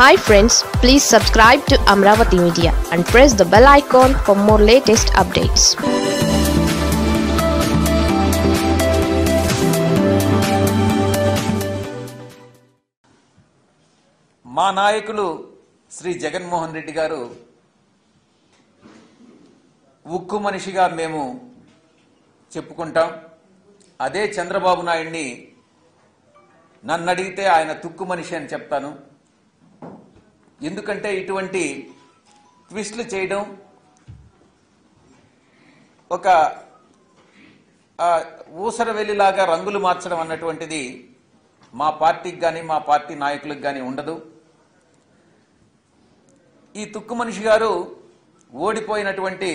Hi friends, please subscribe to Amravati Media and press the bell icon for more latest updates. Manaikulu Sri Jagan Mohan Reddy garu ఉక్కు మనిషిగా మేము చెప్పుకుంటాం. అదే చంద్రబాబు నాయుడిని నన్ను అడిగితే ఆయన తుక్కు మనిషి అని చెప్తాను. ఎందుకంటే ఇటువంటి ట్విస్ట్లు చేయడం ఒక ఊసరవెల్లిలాగా రంగులు మార్చడం అన్నటువంటిది మా పార్టీకి గాని మా పార్టీ నాయకులకు గాని ఉండదు. ఈ తుక్కు మనిషి గారు ఓడిపోయినటువంటి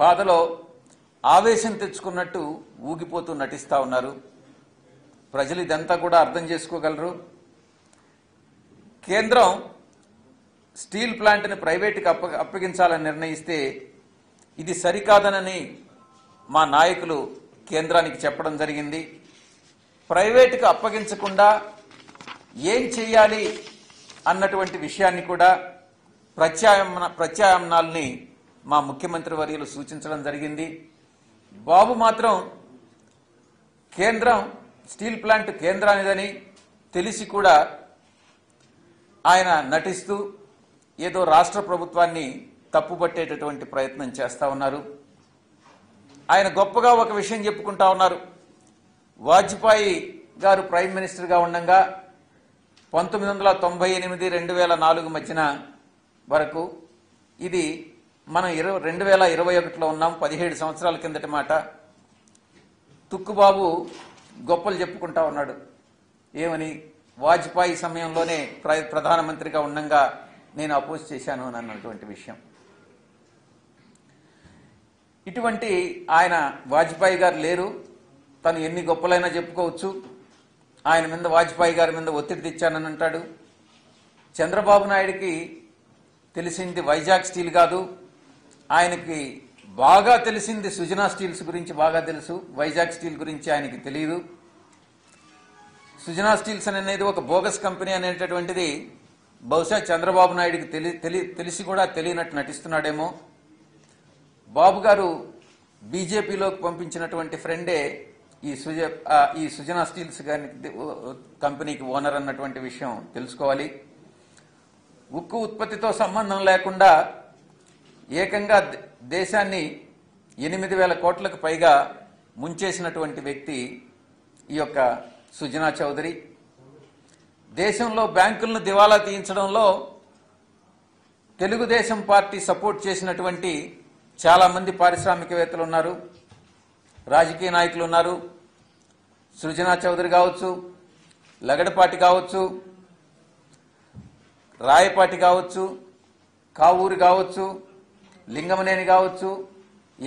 బాధలో ఆవేశం తెచ్చుకున్నట్టు ఊగిపోతూ నటిస్తా ఉన్నారు. ప్రజలు ఇదంతా కూడా అర్థం చేసుకోగలరు. కేంద్రం స్టీల్ ప్లాంట్ని ప్రైవేట్కి అప్పగించాలని నిర్ణయిస్తే ఇది సరికాదనని మా నాయకులు కేంద్రానికి చెప్పడం జరిగింది. ప్రైవేట్కి అప్పగించకుండా ఏం చేయాలి అన్నటువంటి విషయాన్ని కూడా ప్రత్యామ్నాయాల్ని మా ముఖ్యమంత్రి వర్యులు సూచించడం జరిగింది. బాబు మాత్రం కేంద్రం స్టీల్ ప్లాంట్ కేంద్రానిదని తెలిసి కూడా ఆయన నటిస్తూ ఏదో రాష్ట్ర ప్రభుత్వాన్ని తప్పుపట్టేటటువంటి ప్రయత్నం చేస్తూ ఉన్నారు. ఆయన గొప్పగా ఒక విషయం చెప్పుకుంటా ఉన్నారు. వాజ్పేయి గారు ప్రైమ్ మినిస్టర్గా ఉండగా 1998-2004 మధ్యన వరకు, ఇది మనం 2021లో ఉన్నాం, 17 సంవత్సరాల కిందటి మాట. తుక్కుబాబు గొప్పలు చెప్పుకుంటా ఉన్నాడు. ఏమని? వాజ్పేయి సమయంలోనే ప్రధానమంత్రిగా ఉండగా నేను అపోజ్ చేశాను అని అన్నటువంటి విషయం. ఇటువంటి ఆయన వాజ్పేయి గారు లేరు. తను ఎన్ని గొప్పలైనా చెప్పుకోవచ్చు. ఆయన మీద, వాజ్పేయి గారి మీద ఒత్తిడి తెచ్చానని అంటాడు. చంద్రబాబు నాయుడికి తెలిసింది వైజాగ్ స్టీల్ కాదు. ఆయనకి బాగా తెలిసింది సుజనా స్టీల్స్ గురించి బాగా తెలుసు. వైజాగ్ స్టీల్ గురించి ఆయనకి తెలియదు. సుజనా స్టీల్స్ అనేది ఒక బోగస్ కంపెనీ అనేటటువంటిది బహుశా చంద్రబాబు నాయుడికి తెలిసి కూడా తెలియనట్టు నటిస్తున్నాడేమో. బాబు గారు బీజేపీలోకి పంపించినటువంటి ఫ్రెండే ఈ సుజనా స్టీల్స్ కంపెనీకి ఓనర్ అన్నటువంటి విషయం తెలుసుకోవాలి. ఉక్కు ఉత్పత్తితో సంబంధం లేకుండా ఏకంగా దేశాన్ని 8,000 కోట్లకు పైగా ముంచేసినటువంటి వ్యక్తి ఈ యొక్క సుజనా చౌదరి. దేశంలో బ్యాంకులను దివాలా తీయించడంలో తెలుగుదేశం పార్టీ సపోర్ట్ చేసినటువంటి చాలామంది పారిశ్రామికవేత్తలు ఉన్నారు, రాజకీయ నాయకులు ఉన్నారు. సృజనా చౌదరి కావచ్చు, లగడపాటి కావచ్చు, రాయపాటి కావచ్చు, కావూరు కావచ్చు, లింగమనేని కావచ్చు,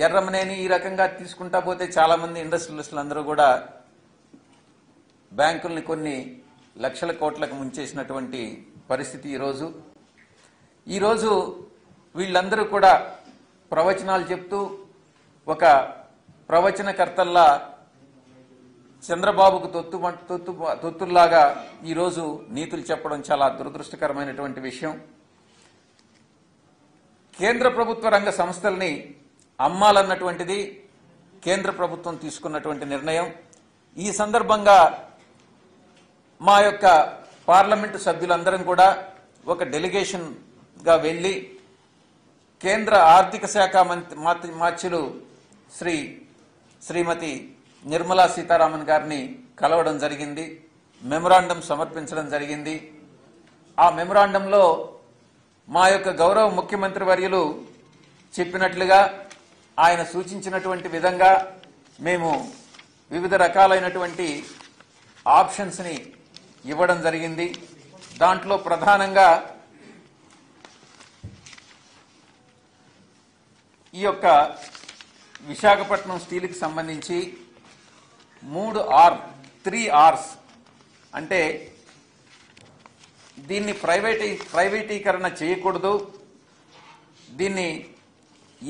ఎర్రమనేని, ఈ రకంగా తీసుకుంటా పోతే చాలామంది ఇండస్ట్రియలిస్టులు అందరూ కూడా బ్యాంకుల్ని కొన్ని లక్షల కోట్లకు ముంచేసినటువంటి పరిస్థితి ఈరోజు. వీళ్ళందరూ కూడా ప్రవచనాలు చెప్తూ ఒక ప్రవచనకర్తల్లా చంద్రబాబుకు తొత్తుల్లాగా ఈరోజు నీతులు చెప్పడం చాలా దురదృష్టకరమైనటువంటి విషయం. కేంద్ర ప్రభుత్వ రంగ సంస్థల్ని అమ్మాలన్నటువంటిది కేంద్ర ప్రభుత్వం తీసుకున్నటువంటి నిర్ణయం. ఈ సందర్భంగా మా యొక్క పార్లమెంటు సభ్యులందరం కూడా ఒక డెలిగేషన్గా వెళ్ళి కేంద్ర ఆర్థిక శాఖ మాత్యులు శ్రీమతి నిర్మలా సీతారామన్ గారిని కలవడం జరిగింది. మెమొరాండం సమర్పించడం జరిగింది. ఆ మెమొరాండంలో మా యొక్క గౌరవ ముఖ్యమంత్రి వర్యులు చెప్పినట్లుగా, ఆయన సూచించినటువంటి విధంగా మేము వివిధ రకాలైనటువంటి ఆప్షన్స్ని ఇవ్వడం జరిగింది. దాంట్లో ప్రధానంగా ఈ యొక్క విశాఖపట్నం స్టీల్కి సంబంధించి 3 R's అంటే దీన్ని ప్రైవేటీకరణ చేయకూడదు. దీన్ని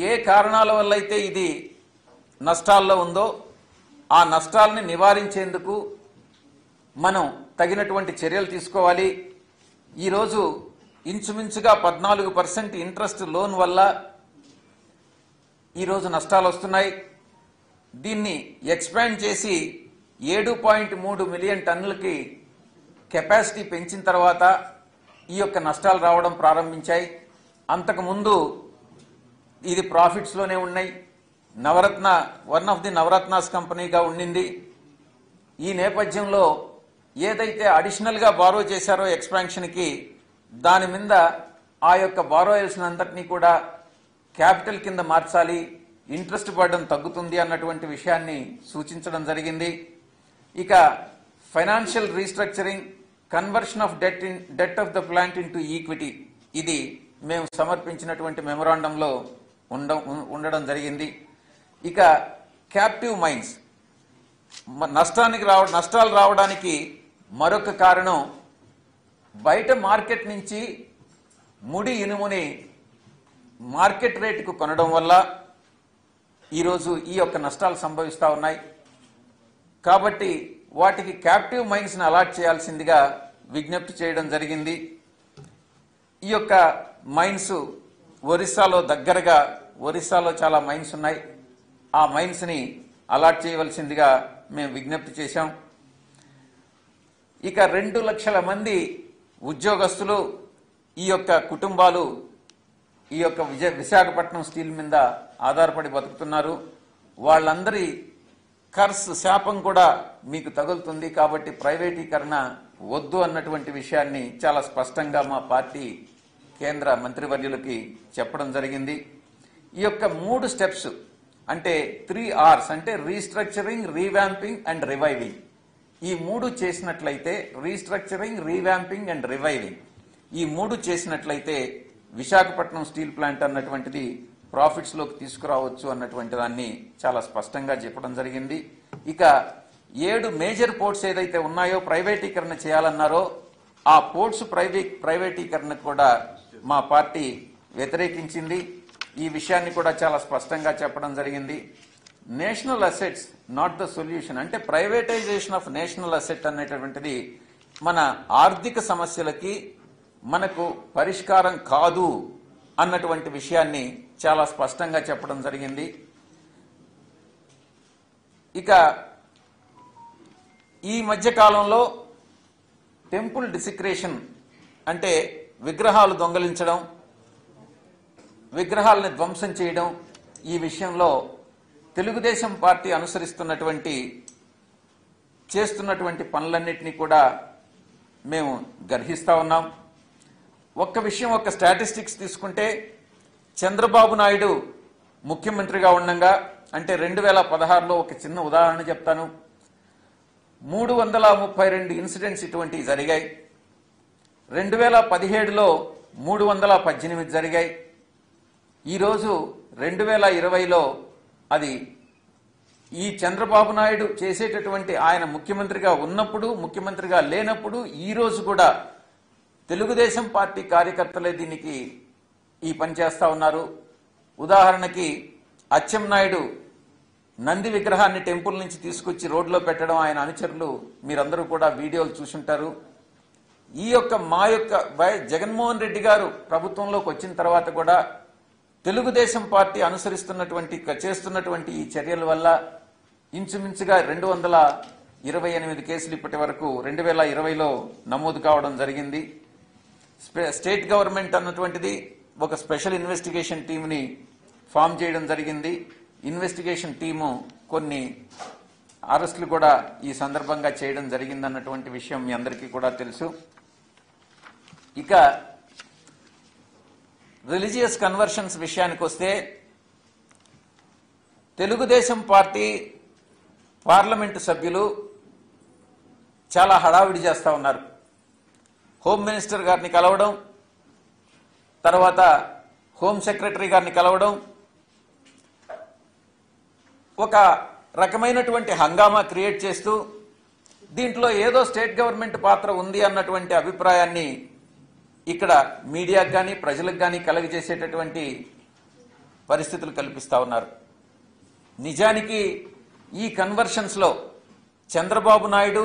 ఏ కారణాల వల్ల అయితే ఇది నష్టాల్లో ఉందో ఆ నష్టాలని నివారించేందుకు మనం తగినటువంటి చర్యలు తీసుకోవాలి. ఈ రోజు ఇంచుమించుగా 14% ఇంట్రెస్ట్ లోన్ వల్ల ఈ రోజు నష్టాలు వస్తున్నాయి. దీన్ని ఎక్స్పాండ్ చేసి 7.3 మిలియన్ టన్నులకి కెపాసిటీ పెంచిన తర్వాత ఈ యొక్క నష్టాలు రావడం ప్రారంభించాయి. అంతకు ముందు ఇది ప్రాఫిట్స్ లోనే ఉన్నాయి. Navratna one of the Navratnas కంపెనీగా ఉండింది. ఈ నేపథ్యంలో ఏదైతే అడిషనల్ గా బారో చేశారో ఎక్స్పాన్షన్ కి, దాని మీద ఆ యొక్క బారోయల్స్ని అంతటినీ కూడా క్యాపిటల్ కింద మార్చాలి, ఇంట్రెస్ట్ బర్డెన్ తగ్గుతుంది అన్నటువంటి విషయాన్ని సూచించడం జరిగింది. ఇక financial restructuring, conversion of debt of the plant into equity, ఇది మేము సమర్పించినటువంటి మెమొరాండంలో ఉండడం జరిగింది. ఇక క్యాప్టివ్ మైన్స్ నష్టాలు రావడానికి మరొక కారణం, బయట మార్కెట్ నుంచి ముడి ఇనుముని మార్కెట్ రేటుకు కొనడం వల్ల ఈరోజు ఈ యొక్క నష్టాలు సంభవిస్తూ ఉన్నాయి. కాబట్టి వాటికి క్యాప్టివ్ మైన్స్ని అలాట్ చేయాల్సిందిగా విజ్ఞప్తి చేయడం జరిగింది. ఈ యొక్క మైన్స్ ఒరిస్సాలో దగ్గరగా, ఒరిస్సాలో చాలా మైన్స్ ఉన్నాయి, ఆ మైన్స్ని అలాట్ చేయవలసిందిగా మేము విజ్ఞప్తి చేశాం. ఇక 2 లక్షల మంది ఉద్యోగస్తులు, ఈ యొక్క కుటుంబాలు ఈ యొక్క విశాఖపట్నం స్టీల్ మీద ఆధారపడి బతుకుతున్నారు. వాళ్ళందరి కర్స్ శాపం కూడా మీకు తగులుతుంది. కాబట్టి ప్రైవేటీకరణ వద్దు అన్నటువంటి విషయాన్ని చాలా స్పష్టంగా మా పార్టీ కేంద్ర మంత్రివర్యులకి చెప్పడం జరిగింది. ఈ యొక్క 3 స్టెప్స్ అంటే 3 Rs అంటే రీస్ట్రక్చరింగ్, రీవ్యాంపింగ్ అండ్ రివైవింగ్. ఈ 3 చేసినట్లయితే, రీస్ట్రక్చరింగ్, రీవ్యాంపింగ్ అండ్ రివైవింగ్, ఈ 3 చేసినట్లయితే విశాఖపట్నం స్టీల్ ప్లాంట్ అన్నటువంటిది ప్రాఫిట్స్లోకి తీసుకురావచ్చు అన్నటువంటి దాన్ని చాలా స్పష్టంగా చెప్పడం జరిగింది. ఇక 7 మేజర్ పోర్ట్స్ ఏదైతే ఉన్నాయో ప్రైవేటీకరణ చేయాలన్నారో ఆ పోర్ట్స్ ప్రైవేటీకరణ కూడా మా పార్టీ వ్యతిరేకించింది. ఈ విషయాన్ని కూడా చాలా స్పష్టంగా చెప్పడం జరిగింది. National assets not the solution అంటే ప్రైవేటైజేషన్ ఆఫ్ నేషనల్ అసెట్ అనేటటువంటిది మన ఆర్థిక సమస్యలకి మనకు పరిష్కారం కాదు అన్నటువంటి విషయాన్ని చాలా స్పష్టంగా చెప్పడం జరిగింది. ఇక ఈ మధ్య కాలంలో టెంపుల్ డిసిక్రేషన్ అంటే విగ్రహాలు దొంగలించడం, విగ్రహాలని ధ్వంసం చేయడం, ఈ విషయంలో తెలుగుదేశం పార్టీ చేస్తున్నటువంటి పనులన్నింటినీ కూడా మేము గర్హిస్తూ ఉన్నాం. ఒక్క విషయం, ఒక స్టాటిస్టిక్స్ తీసుకుంటే చంద్రబాబు నాయుడు ముఖ్యమంత్రిగా ఉండగా అంటే 2016లో ఒక చిన్న ఉదాహరణ చెప్తాను. 332 ఇన్సిడెంట్స్ ఇటువంటివి జరిగాయి. 2017లో 318 జరిగాయి. ఈరోజు 2020లో అది ఈ చంద్రబాబు నాయుడు చేసేటటువంటి, ఆయన ముఖ్యమంత్రిగా ఉన్నప్పుడు, ముఖ్యమంత్రిగా లేనప్పుడు, ఈరోజు కూడా తెలుగుదేశం పార్టీ కార్యకర్తలే దీనికి ఈ పని చేస్తూ ఉన్నారు. ఉదాహరణకి అచ్చెన్నాయుడు నంది విగ్రహాన్ని టెంపుల్ నుంచి తీసుకొచ్చి రోడ్లో పెట్టడం, ఆయన అనుచరులు మీరందరూ కూడా వీడియోలు చూసుంటారు. ఈ యొక్క జగన్మోహన్ రెడ్డి గారు ప్రభుత్వంలోకి వచ్చిన తర్వాత కూడా తెలుగుదేశం పార్టీ చేస్తున్నటువంటి ఈ చర్యల వల్ల ఇంచుమించుగా 228 కేసులు ఇప్పటి వరకు 2020లో నమోదు కావడం జరిగింది. స్టేట్ గవర్నమెంట్ అన్నటువంటిది ఒక స్పెషల్ ఇన్వెస్టిగేషన్ టీంని ఫామ్ చేయడం జరిగింది. ఇన్వెస్టిగేషన్ టీము కొన్ని అరెస్టులు కూడా ఈ సందర్భంగా చేయడం జరిగింది అన్నటువంటి విషయం మీ అందరికీ కూడా తెలుసు. ఇక రిలీజియస్ కన్వర్షన్స్ విషయానికి వస్తే, తెలుగుదేశం పార్టీ పార్లమెంటు సభ్యులు చాలా హడావిడి చేస్తూ ఉన్నారు. హోమ్ మినిస్టర్ గారిని కలవడం, తర్వాత హోమ్ సెక్రటరీ గారిని కలవడం, ఒక రకమైనటువంటి హంగామా క్రియేట్ చేస్తూ దీంట్లో ఏదో స్టేట్ గవర్నమెంట్ పాత్ర ఉంది అన్నటువంటి అభిప్రాయాన్ని ఇక్కడ మీడియాకు కానీ ప్రజలకు కానీ కలగజేసేటటువంటి పరిస్థితులు కల్పిస్తూ ఉన్నారు. నిజానికి ఈ కన్వర్షన్స్లో చంద్రబాబు నాయుడు,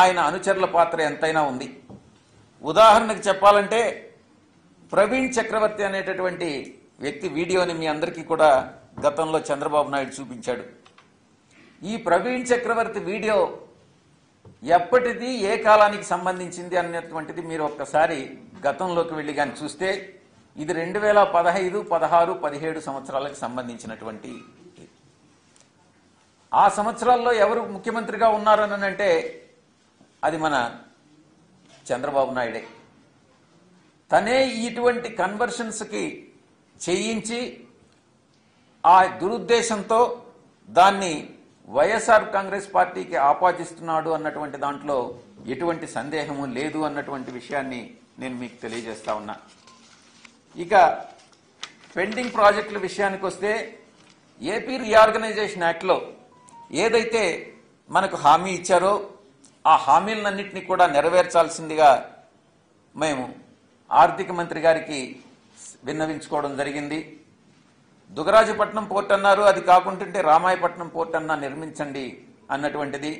ఆయన అనుచరుల పాత్ర ఎంతైనా ఉంది. ఉదాహరణకు చెప్పాలంటే ప్రవీణ్ చక్రవర్తి అనేటటువంటి వ్యక్తి వీడియోని మీ అందరికీ కూడా గతంలో చంద్రబాబు నాయుడు చూపించాడు. ఈ ప్రవీణ్ చక్రవర్తి వీడియో ఎప్పటిది ఏ కాలానికి సంబంధించింది అన్నటువంటిది మీరు ఒక్కసారి గతంలోకి వెళ్ళి గాని చూస్తే ఇది 2015 16 17 సంవత్సరాలకు సంబంధించినటువంటి ఆ సంవత్సరాల్లో ఎవరు ముఖ్యమంత్రిగా ఉన్నారని అంటే అది మన చంద్రబాబు నాయుడే. తనే ఇటువంటి కన్వర్షన్స్ కి చేయించి ఆ దురుద్దేశంతో దాన్ని వైఎస్ఆర్ కాంగ్రెస్ పార్టీకి ఆపాదిస్తున్నాడు అన్నటువంటి దాంట్లో ఎటువంటి సందేహము లేదు అన్నటువంటి విషయాన్ని నేను మీకు తెలియజేస్తా ఉన్నా. ఇక పెండింగ్ ప్రాజెక్టుల విషయానికి వస్తే ఏపీ రీఆర్గనైజేషన్ యాక్ట్లో ఏదైతే మనకు హామీ ఇచ్చారో ఆ హామీలన్నింటినీ కూడా నెరవేర్చాల్సిందిగా మేము ఆర్థిక మంత్రి గారికి విన్నవించుకోవడం జరిగింది. దుగరాజపట్నం పోర్ట్ అన్నారు, అది కాకుంటుంటే రామాయపట్నం పోర్ట్ అన్నా నిర్మించండి అన్నటువంటిది.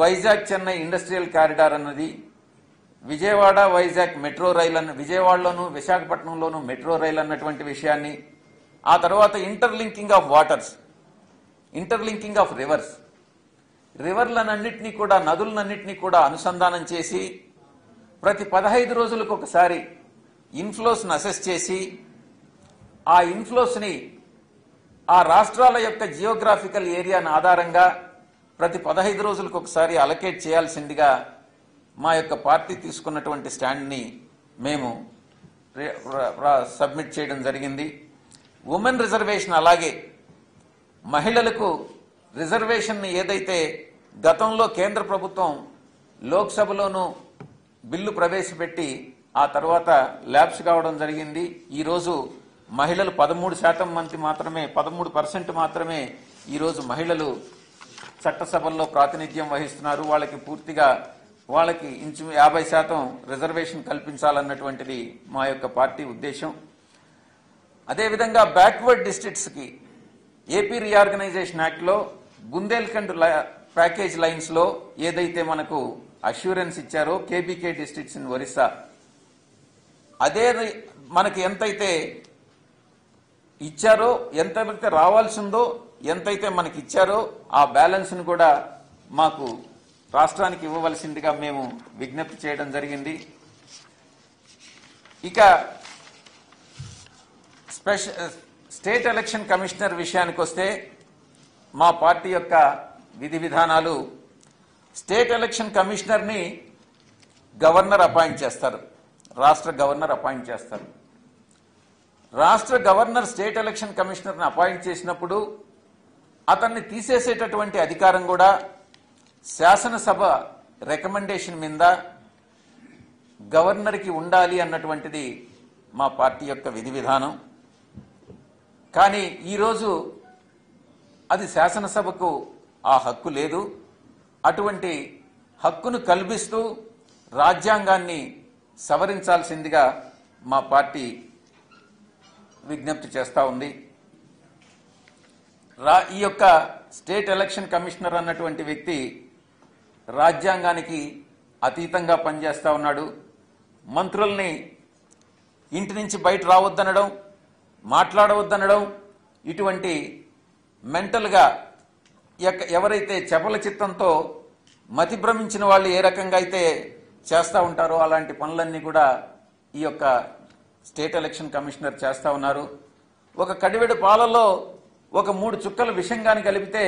వైజాగ్ చెన్నై ఇండస్ట్రియల్ కారిడార్ అన్నది, విజయవాడ వైజాగ్ మెట్రో రైల్ అన్న విజయవాడలోను విశాఖపట్నంలోను మెట్రో రైల్ అన్నటువంటి విషయాన్ని, ఆ తర్వాత interlinking of waters, interlinking of rivers, రివర్లన్నింటినీ కూడా నదులన్నింటినీ కూడా అనుసంధానం చేసి ప్రతి 15 రోజులకు ఒకసారి ఇన్ఫ్లోస్ను అసెస్ చేసి ఆ ఇన్ఫ్లోస్ని ఆ రాష్ట్రాల యొక్క జియోగ్రాఫికల్ ఏరియాను ఆధారంగా ప్రతి 15 రోజులకు ఒకసారి అలొకేట్ చేయాల్సిందిగా మా యొక్క పార్టీ తీసుకున్నటువంటి స్టాండ్ని మేము సబ్మిట్ చేయడం జరిగింది. ఉమెన్ రిజర్వేషన్, అలాగే మహిళలకు రిజర్వేషన్ ఏదైతే గతంలో కేంద్ర ప్రభుత్వం లోక్సభలోనూ బిల్లు ప్రవేశపెట్టి ఆ తర్వాత ల్యాబ్స్ కావడం జరిగింది. ఈరోజు మహిళలు 13% మంది మాత్రమే, 13% మాత్రమే ఈరోజు మహిళలు చట్టసభల్లో ప్రాతినిధ్యం వహిస్తున్నారు. వాళ్ళకి పూర్తిగా వాళ్ళకి 50% రిజర్వేషన్ కల్పించాలన్నటువంటిది మా యొక్క పార్టీ ఉద్దేశం. అదేవిధంగా బ్యాక్వర్డ్ డిస్ట్రిక్ట్స్కి ఏపీ రీఆర్గనైజేషన్ యాక్ట్లో బుందేల్ఖండ్ ప్యాకేజ్ లైన్స్లో ఏదైతే మనకు అష్యూరెన్స్ ఇచ్చారో కేబీకే డిస్ట్రిక్ట్స్ ఇన్ ఒరిస్సా, అదే మనకి ఎంతైతే ఇచ్చారో, ఎంతైతే రావాల్సిందో, ఎంతైతే మనకి ఇచ్చారో ఆ బ్యాలెన్స్ను కూడా మాకు రాష్ట్రానికి ఇవ్వవలసిందిగా మేము విజ్ఞప్తి చేయడం జరిగింది. ఇక స్టేట్ ఎలక్షన్ కమిషనర్ విషయానికి వస్తే మా పార్టీ యొక్క విధి విధానాలు, స్టేట్ ఎలక్షన్ కమిషనర్ని గవర్నర్ అపాయింట్ చేస్తారు, రాష్ట్ర గవర్నర్ అపాయింట్ చేస్తారు. రాష్ట్ర గవర్నర్ స్టేట్ ఎలక్షన్ కమిషనర్ని అపాయింట్ చేసినప్పుడు అతన్ని తీసేసేటటువంటి అధికారం కూడా శాసనసభ రికమెండేషన్ మీద గవర్నర్కి ఉండాలి అన్నటువంటిది మా పార్టీ యొక్క విధి విధానం. కానీ ఈరోజు అది శాసనసభకు ఆ హక్కు లేదు. అటువంటి హక్కును కల్పిస్తూ రాజ్యాంగాన్ని సవరించాల్సిందిగా మా పార్టీ విజ్ఞప్తి చేస్తూ ఉంది. ఈ యొక్క స్టేట్ ఎలక్షన్ కమిషనర్ అన్నటువంటి వ్యక్తి రాజ్యాంగానికి అతీతంగా పనిచేస్తూ ఉన్నాడు. మంత్రుల్ని ఇంటి నుంచి బయట రావద్దనడం, మాట్లాడవద్దనడం, ఇటువంటి మెంటల్గా ఎవరైతే చపల చిత్తంతో మతిభ్రమించిన వాళ్ళు ఏ రకంగా అయితే చేస్తూ ఉంటారో అలాంటి పనులన్నీ కూడా ఈ యొక్క స్టేట్ ఎలక్షన్ కమిషనర్ చేస్తూ ఉన్నారు. ఒక కడివెడు పాలలో ఒక 3 చుక్కల విషంగాన్ని కలిపితే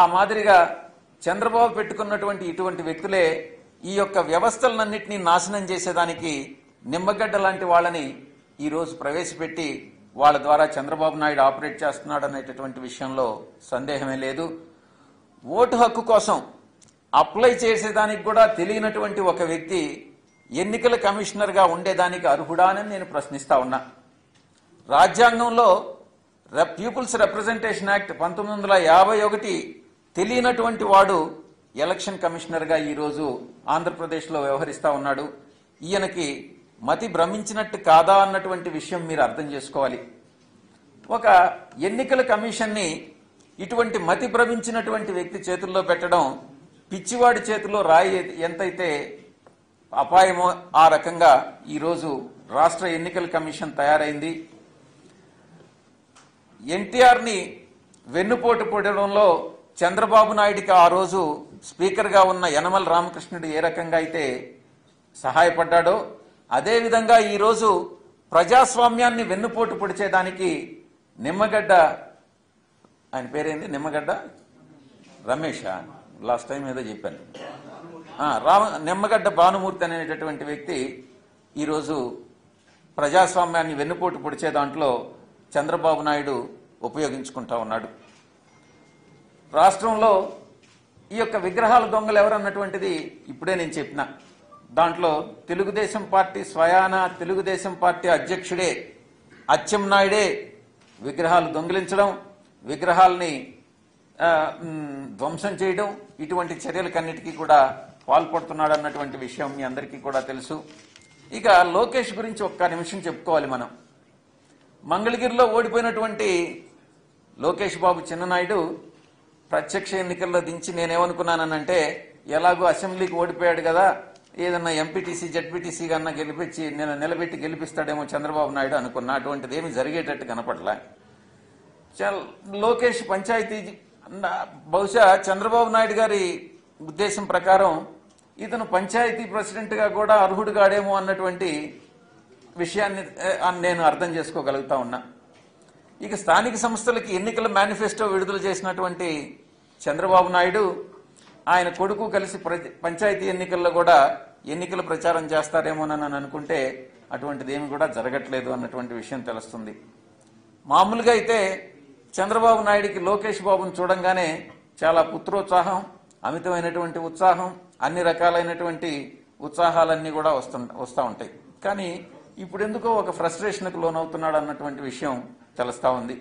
ఆ మాదిరిగా చంద్రబాబు పెట్టుకున్నటువంటి ఇటువంటి వ్యక్తులే ఈ యొక్క వ్యవస్థలన్నింటినీ నాశనం చేసేదానికి నిమ్మగడ్డ లాంటి వాళ్ళని ఈరోజు ప్రవేశపెట్టి వాళ్ళ ద్వారా చంద్రబాబు నాయుడు ఆపరేట్ చేస్తున్నాడు అనేటటువంటి విషయంలో సందేహమే లేదు. ఓటు హక్కు కోసం అప్లై చేసేదానికి కూడా తెలియనటువంటి ఒక వ్యక్తి ఎన్నికల కమిషనర్గా ఉండేదానికి అర్హుడా అని నేను ప్రశ్నిస్తా ఉన్నా. రాజ్యాంగంలో పీపుల్స్ రిప్రజెంటేషన్ యాక్ట్ 1951 తెలియనటువంటి వాడు ఎలక్షన్ కమిషనర్గా ఈరోజు ఆంధ్రప్రదేశ్లో వ్యవహరిస్తూ ఉన్నాడు. ఈయనకి మతి భ్రమించినట్టు కాదా అన్నటువంటి విషయం మీరు అర్థం చేసుకోవాలి. ఒక ఎన్నికల కమిషన్ని ఇటువంటి మతి భ్రమించినటువంటి వ్యక్తి చేతుల్లో పెట్టడం పిచ్చివాడి చేతిలో రాయి ఎంతైతే అపాయం ఆ రకంగా ఈ రోజు రాష్ట్ర ఎన్నికల కమిషన్ తయారైంది. ఎన్టీఆర్ ని వెన్నుపోటు పొడడంలో చంద్రబాబు నాయుడికి ఆ రోజు స్పీకర్ గా ఉన్న యనమల రామకృష్ణుడు ఏ రకంగా అయితే సహాయపడ్డాడో అదే విధంగా ఈ రోజు ప్రజాస్వామ్యాన్ని వెన్నుపోటు పొడిచేదానికి నిమ్మగడ్డ ఆయన పేరేంది నిమ్మగడ్డ రమేష్ లాస్ట్ టైం ఏదో చెప్పాను నిమ్మగడ్డ భానుమూర్తి అనేటటువంటి వ్యక్తి ఈరోజు ప్రజాస్వామ్యాన్ని వెన్నుపోటు పొడిచే దాంట్లో చంద్రబాబు నాయుడు ఉపయోగించుకుంటా ఉన్నాడు. రాష్ట్రంలో ఈ యొక్క విగ్రహాల దొంగలు ఎవరన్నటువంటిది ఇప్పుడే నేను చెప్పిన దాంట్లో తెలుగుదేశం పార్టీ స్వయాన తెలుగుదేశం పార్టీ అధ్యక్షుడే అచ్చెన్నాయుడే విగ్రహాలు దొంగిలించడం విగ్రహాలని ధ్వంసం చేయడం ఇటువంటి చర్యలకన్నిటికీ కూడా పాల్పడుతున్నాడు అన్నటువంటి విషయం మీ అందరికీ కూడా తెలుసు. ఇక లోకేష్ గురించి ఒక్క నిమిషం చెప్పుకోవాలి. మనం మంగళగిరిలో ఓడిపోయినటువంటి లోకేష్ బాబు చిన్ననాయుడు ప్రత్యక్ష ఎన్నికల్లో దించి నేనేమనుకున్నానంటే ఎలాగో అసెంబ్లీకి ఓడిపోయాడు కదా ఏదన్నా ఎంపీటీసీ జడ్పీటీసీ కన్నా నిలబెట్టి గెలిపిస్తాడేమో చంద్రబాబు నాయుడు అనుకున్నా. అటువంటిది ఏమి జరిగేటట్టు కనపడలే. లోకేష్ పంచాయతీ బహుశా చంద్రబాబు నాయుడు గారి ఉద్దేశం ప్రకారం ఇతను పంచాయతీ ప్రెసిడెంట్గా కూడా అర్హుడు కాడేమో అన్నటువంటి విషయాన్ని నేను అర్థం చేసుకోగలుగుతా ఉన్నా. ఇక స్థానిక సంస్థలకి ఎన్నికల మేనిఫెస్టో విడుదల చేసినటువంటి చంద్రబాబు నాయుడు ఆయన కొడుకు కలిసి పంచాయతీ ఎన్నికల్లో కూడా ఎన్నికల ప్రచారం చేస్తారేమోనని అనుకుంటే అటువంటిది ఏమి కూడా జరగట్లేదు అన్నటువంటి విషయం తెలుస్తుంది. మామూలుగా అయితే చంద్రబాబు నాయుడికి లోకేష్ బాబును చూడంగానే చాలా పుత్రోత్సాహం అమితమైనటువంటి ఉత్సాహం అన్ని రకాలైనటువంటి ఉత్సాహాలన్నీ కూడా వస్తూ ఉంటాయి. కానీ ఇప్పుడెందుకో ఒక ఫ్రస్ట్రేషన్కు లోనవుతున్నాడు అన్నటువంటి విషయం తెలుస్తూ ఉంది.